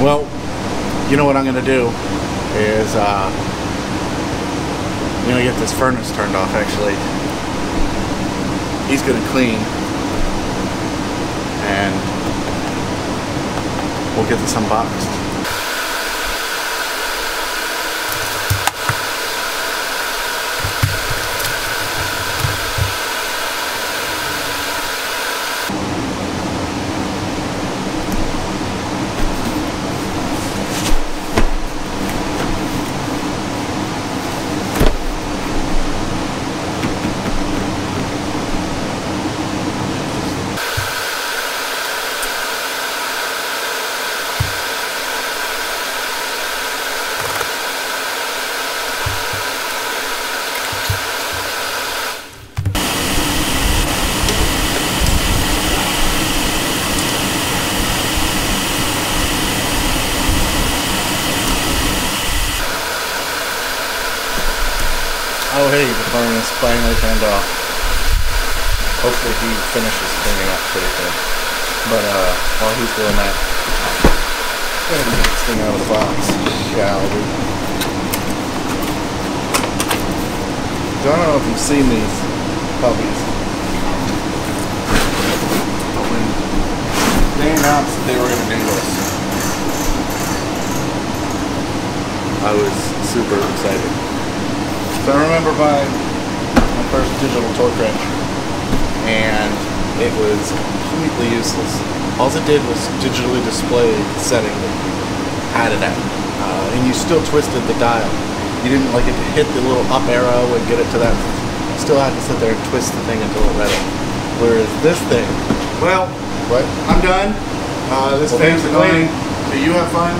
Well, you know what I'm gonna do is I'm gonna get this furnace turned off. Actually, he's gonna clean, and we'll get this unboxed. Oh hey, the furnace finally turned off. Hopefully he finishes cleaning up pretty good. But while he's doing that, I'm gonna get this thing out of the box, shall we? Don't know if you've seen these puppies, but when they announced that they were gonna do this, I was super excited. So I remember buying my first digital torque wrench, and it was completely useless. All it did was digitally display the setting that you had it at, and you still twisted the dial. You didn't like it to hit the little up arrow and get it to that. You still had to sit there and twist the thing until it read it. Whereas this thing, well, what? I'm done. This thing's cleaning. So you have fun.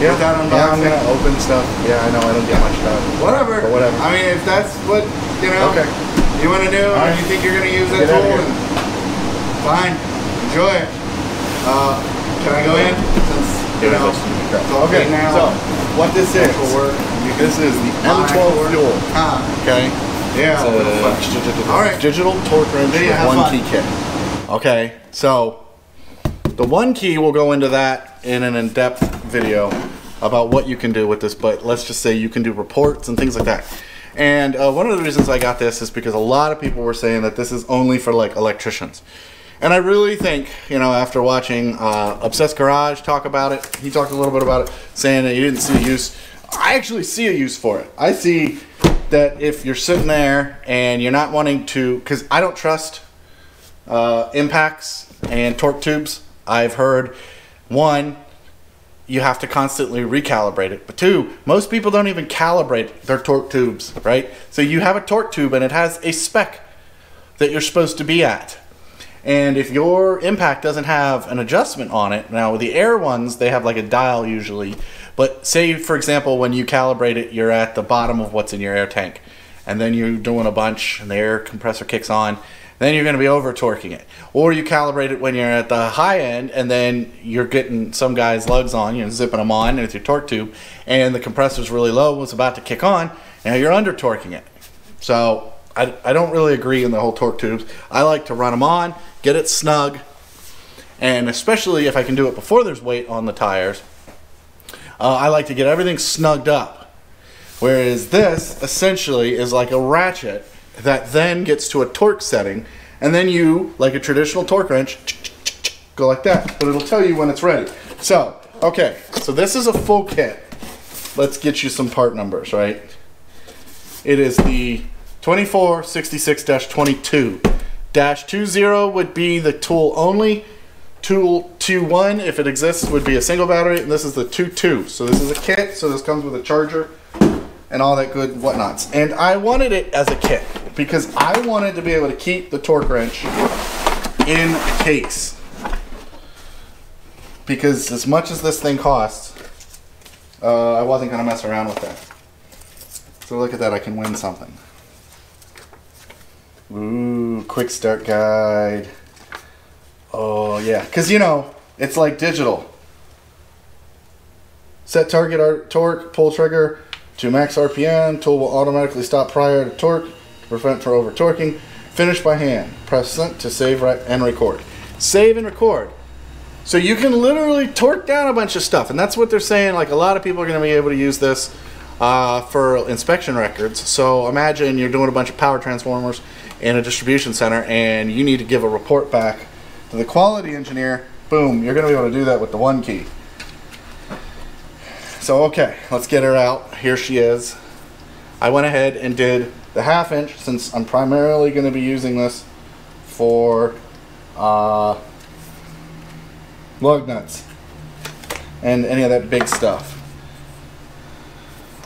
Yeah, I'm gonna open stuff. Yeah, I know I don't get much done. Whatever. But whatever. I mean, if that's what you know, okay. You want to do, right. And you think you're gonna use that tool, and fine, enjoy it. Can I go in? Since you know, okay. Now, so what this is? This is the M12 Dual. Okay. Yeah. All right. Digital torque wrench with one key kit. Okay. So the one key will go into that in an in-depth video about what you can do with this, but let's just say you can do reports and things like that. And one of the reasons I got this is because a lot of people were saying that this is only for like electricians, and I really think, you know, after watching Obsessed Garage talk about it, he talked a little bit about it, saying that he didn't see a use. I actually see a use for it. I see that if you're sitting there and you're not wanting to, because I don't trust impacts and torque tubes. I've heard, one, you have to constantly recalibrate it. But two, most people don't even calibrate their torque tubes, right? So you have a torque tube and it has a spec that you're supposed to be at. And if your impact doesn't have an adjustment on it, now with the air ones, they have like a dial usually, but say for example, when you calibrate it, you're at the bottom of what's in your air tank. And then you're doing a bunch and the air compressor kicks on, then you're going to be over torquing it. Or you calibrate it when you're at the high end and then you're getting some guy's lugs on, you're zipping them on with your torque tube, and the compressor's really low, was about to kick on, now you're under torquing it. So I don't really agree in the whole torque tubes. I like to run them on, get it snug, and especially if I can do it before there's weight on the tires, I like to get everything snugged up. Whereas this essentially is like a ratchet that then gets to a torque setting, and then you, like a traditional torque wrench, go like that, but it'll tell you when it's ready. So, okay, so this is a full kit. Let's get you some part numbers, right? It is the 2466-22. -20 would be the tool only. Tool 21, if it exists, would be a single battery, and this is the 22. So this is a kit, so this comes with a charger and all that good whatnots. And I wanted it as a kit because I wanted to be able to keep the torque wrench in a case. Because as much as this thing costs, I wasn't gonna mess around with that. So look at that, I can win something. Ooh, quick start guide. Oh yeah, cause you know, it's like digital. Set target torque, pull trigger, to max RPM, tool will automatically stop prior to torque, prevent for over torquing. Finish by hand. Press send to save and record. Save and record. So you can literally torque down a bunch of stuff, and that's what they're saying. Like, a lot of people are going to be able to use this for inspection records. So imagine you're doing a bunch of power transformers in a distribution center, and you need to give a report back to the quality engineer. Boom, you're going to be able to do that with the one key. So okay, let's get her out. Here she is. I went ahead and did the half inch since I'm primarily going to be using this for lug nuts and any of that big stuff.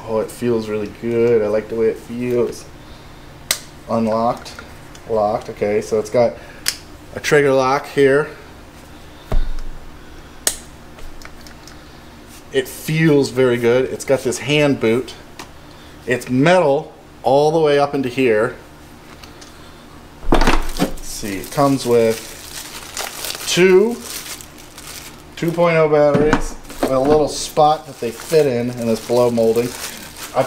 Oh, it feels really good. I like the way it feels. Unlocked, locked. Okay, so it's got a trigger lock here. It feels very good. It's got this hand boot. It's metal all the way up into here. Let's see, it comes with two 2.0 batteries with a little spot that they fit in this blow molding. I'm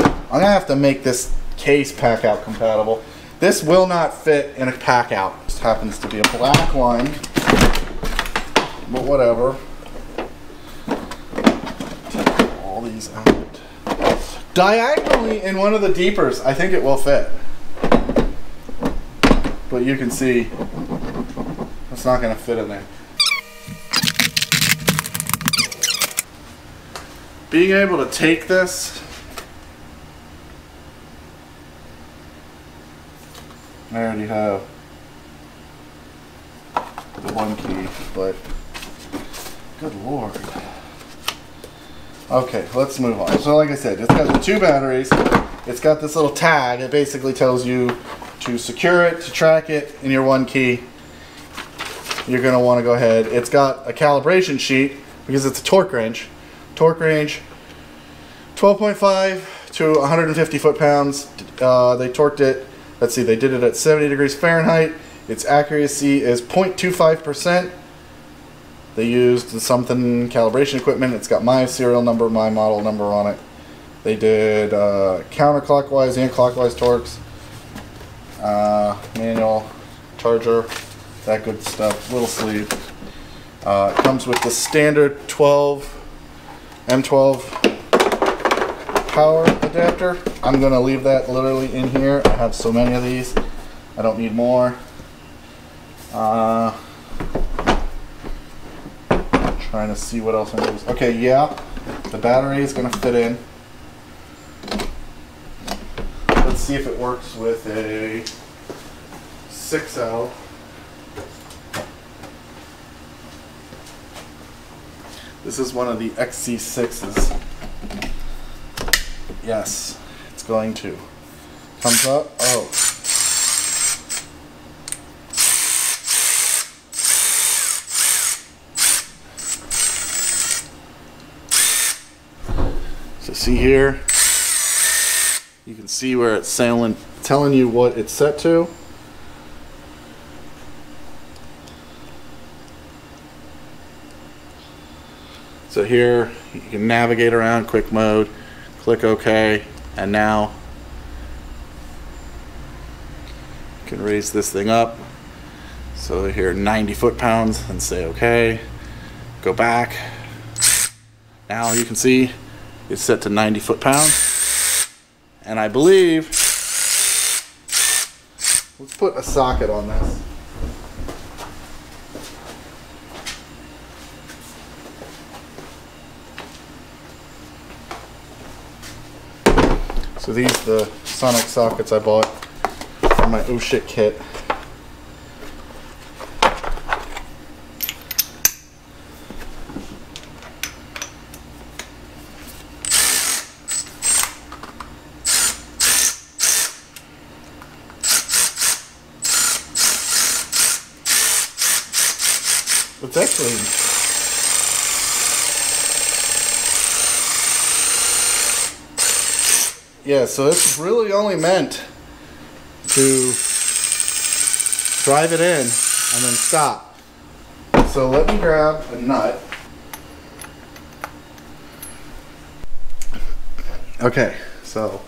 gonna have to make this case Packout compatible. This will not fit in a Packout. This happens to be a black one, but whatever. Take all these out. Diagonally in one of the deepers, I think it will fit. But you can see it's not going to fit in there. Being able to take this I already have the one key, but good lord. Okay, let's move on. So like I said, it's got the two batteries. It's got this little tag. It basically tells you to secure it, to track it in your one key. You're going to want to go ahead. It's got a calibration sheet because it's a torque range. Torque range 12.5 to 150 foot-pounds. They torqued it. Let's see, they did it at 70 degrees Fahrenheit. Its accuracy is 0.25%. They used something calibration equipment. It's got my serial number, my model number on it. They did counterclockwise and clockwise torques, manual, charger, that good stuff, little sleeve. It comes with the standard 12 M12 power adapter. I'm gonna leave that literally in here. I have so many of these, I don't need more. Trying to see what else I use. Okay, yeah, the battery is gonna fit in. Let's see if it works with a 6L. This is one of the XC6s. Yes, it's going to. Comes up. Oh. So see here, you can see where it's sailing, telling you what it's set to. So here you can navigate around quick mode, click OK, and now you can raise this thing up. So here 90 foot-pounds and say OK, go back. Now you can see it's set to 90 foot-pounds. And I believe, let's put a socket on this. So these are the Sonic sockets I bought from my oh shit kit. It's actually yeah, so it's really only meant to drive it in and then stop. So let me grab a nut. Okay, so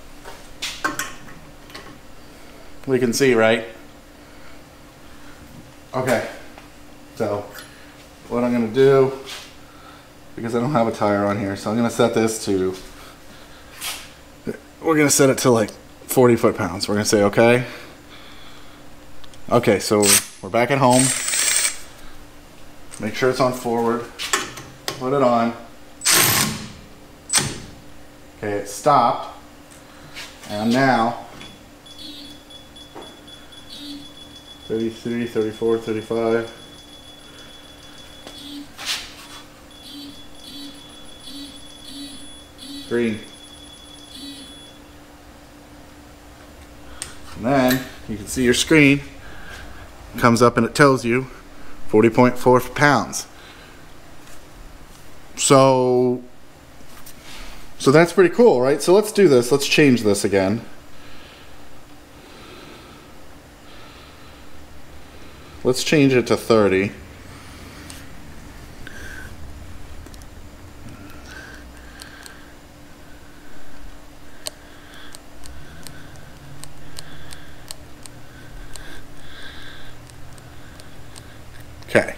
we can see, right? Okay, so what I'm going to do, because I don't have a tire on here, so I'm going to set this to, we're going to set it to like 40 foot-pounds. We're going to say okay. Okay, so we're back at home. Make sure it's on forward. Put it on. Okay, it stopped. And now 33, 34, 35. Green. And then you can see your screen comes up and it tells you 40.4 pounds. So that's pretty cool, right? So let's do this. Let's change this again. Let's change it to 30. Okay,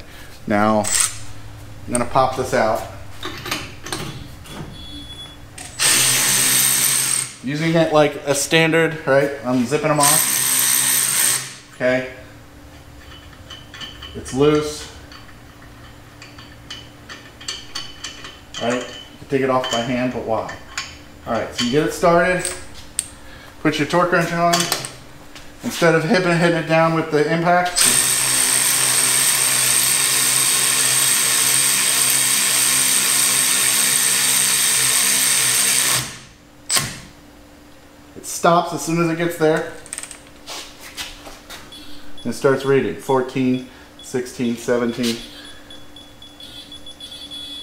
now I'm gonna pop this out. Using it like a standard, right? I'm zipping them off. Okay. It's loose. All right, you can take it off by hand, but why? All right, so you get it started. Put your torque wrench on. Instead of hitting it down with the impact, stops as soon as it gets there and starts reading 14, 16, 17,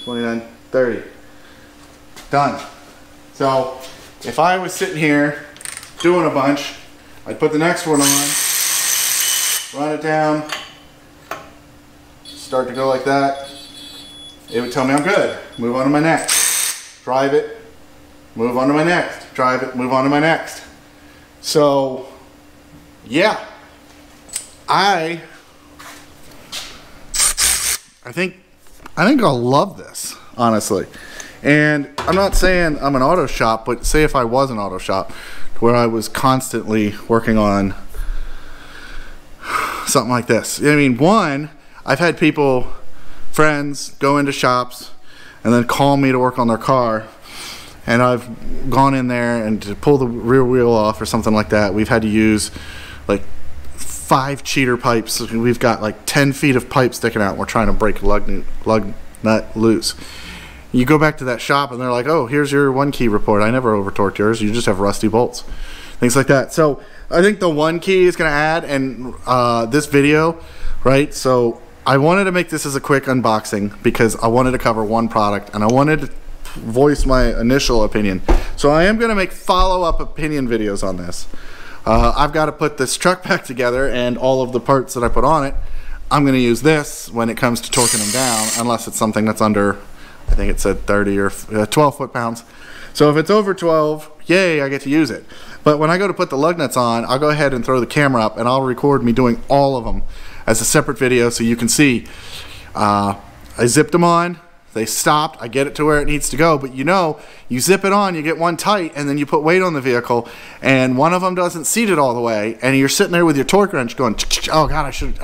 29, 30. Done. So if I was sitting here doing a bunch, I'd put the next one on, run it down, start to go like that. It would tell me I'm good. Move on to my next. Drive it. Move on to my next. Drive it. Move on to my next. So, yeah, I think I'll love this, honestly. And I'm not saying I'm an auto shop, but say if I was an auto shop where I was constantly working on something like this. I mean, one, I've had people, friends, go into shops and then call me to work on their car. And I've gone in there and to pull the rear wheel off or something like that, we've had to use like 5 cheater pipes. We've got like 10 feet of pipe sticking out. And we're trying to break a lug nut loose. You go back to that shop and they're like, oh, here's your one key report. I never over-torqued yours. You just have rusty bolts, things like that. So I think the one key is going to add and this video, right? So I wanted to make this as a quick unboxing because I wanted to cover one product and I wanted to voice my initial opinion. So I am going to make follow-up opinion videos on this. I've got to put this truck back together and all of the parts that I put on it. I'm going to use this when it comes to torquing them down, unless it's something that's under, I think it said 30 or 12 foot-pounds. So if it's over 12, yay, I get to use it. But when I go to put the lug nuts on, I'll go ahead and throw the camera up and I'll record me doing all of them as a separate video so you can see. I zipped them on. They stopped, I get it to where it needs to go, but you know, you zip it on, you get one tight, and then you put weight on the vehicle, and one of them doesn't seat it all the way, and you're sitting there with your torque wrench going, oh God, I should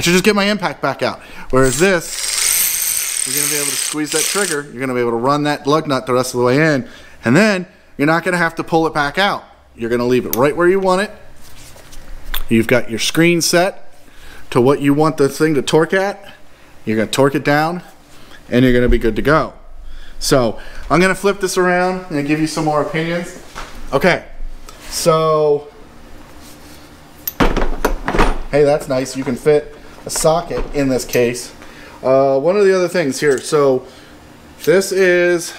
just get my impact back out. Whereas this, you're gonna be able to squeeze that trigger, you're gonna be able to run that lug nut the rest of the way in, and then you're not gonna have to pull it back out. You're gonna leave it right where you want it. You've got your screen set to what you want the thing to torque at. You're gonna torque it down, and you're gonna be good to go. So I'm gonna flip this around and give you some more opinions. Okay, so, hey, that's nice. You can fit a socket in this case. One of the other things here, so this is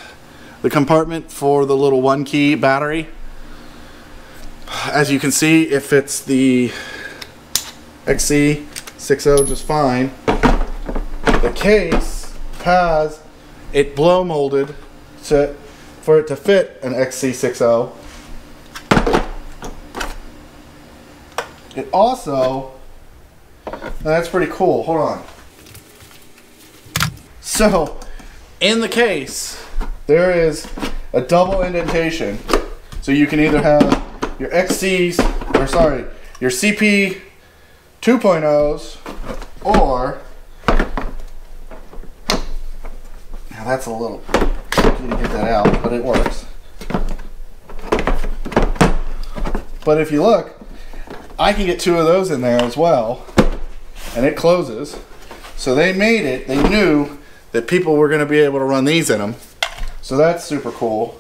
the compartment for the little one key battery. As you can see, it fits the XC60 just fine. The case has it blow molded for it to fit an XC60. It also That's pretty cool. Hold on. So, in the case, there is a double indentation. So you can either have your your CP 2.0s or... Now that's a little tricky to get that out, but it works. But if you look, I can get two of those in there as well, and it closes. So they made it, they knew that people were going to be able to run these in them. So that's super cool.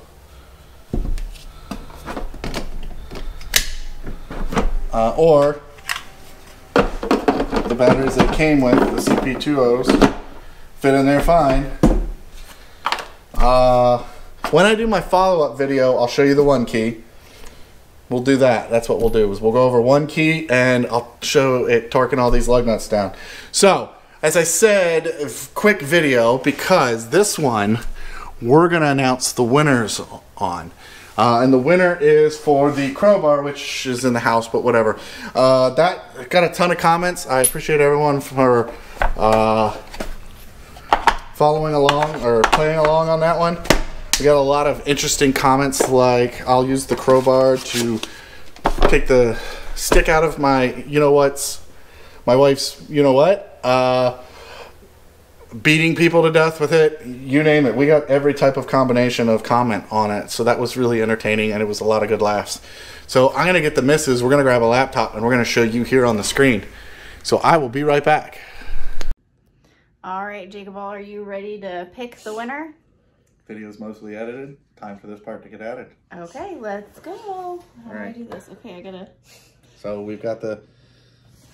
Or the batteries that came with the CP2.0s fit in there fine. When I do my follow-up video, I'll show you the one key. We'll do that. That's what we'll do, is we'll go over one key and I'll show it torquing all these lug nuts down. So, as I said, quick video, because this one we're going to announce the winners on. And the winner is for the crowbar, which is in the house, but whatever. That got a ton of comments. I appreciate everyone for following along or playing along on that one. We got a lot of interesting comments, like I'll use the crowbar to take the stick out of my my wife's beating people to death with it, you name it. We got every type of combination of comment on it, so that was really entertaining and it was a lot of good laughs. So I'm gonna get the missus, we're gonna grab a laptop and we're gonna show you here on the screen. So I will be right back. All right, Jacob, are you ready to pick the winner? Video's mostly edited. Time for this part to get added. Okay, let's go. How do I do this? Okay, I gotta... So we've got the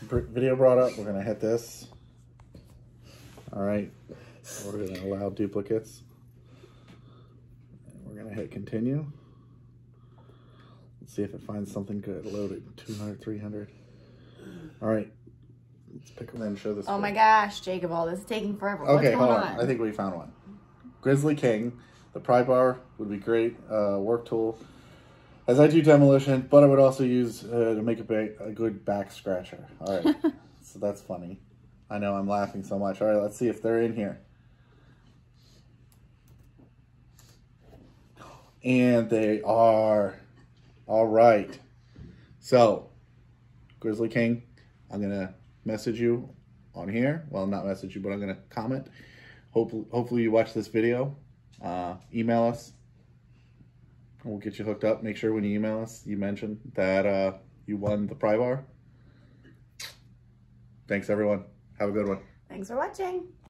video brought up. We're gonna hit this. All right, we're gonna allow duplicates. And we're gonna hit continue. Let's see if it finds something good. Loaded, 200, 300. All right, let's pick one and show this. Oh my gosh, Jacob, all this is taking forever. Okay, hold on. I think we found one. Grizzly King, the pry bar would be great work tool, as I do demolition, but I would also use to make a good back scratcher. All right, so that's funny. I know I'm laughing so much. All right, let's see if they're in here. And they are. All right. So, Grizzly King, I'm gonna message you on here. Well, not message you, but I'm gonna comment. Hopefully you watch this video. Email us and we'll get you hooked up. Make sure when you email us, you mention that you won the pry bar. Thanks, everyone. Have a good one. Thanks for watching.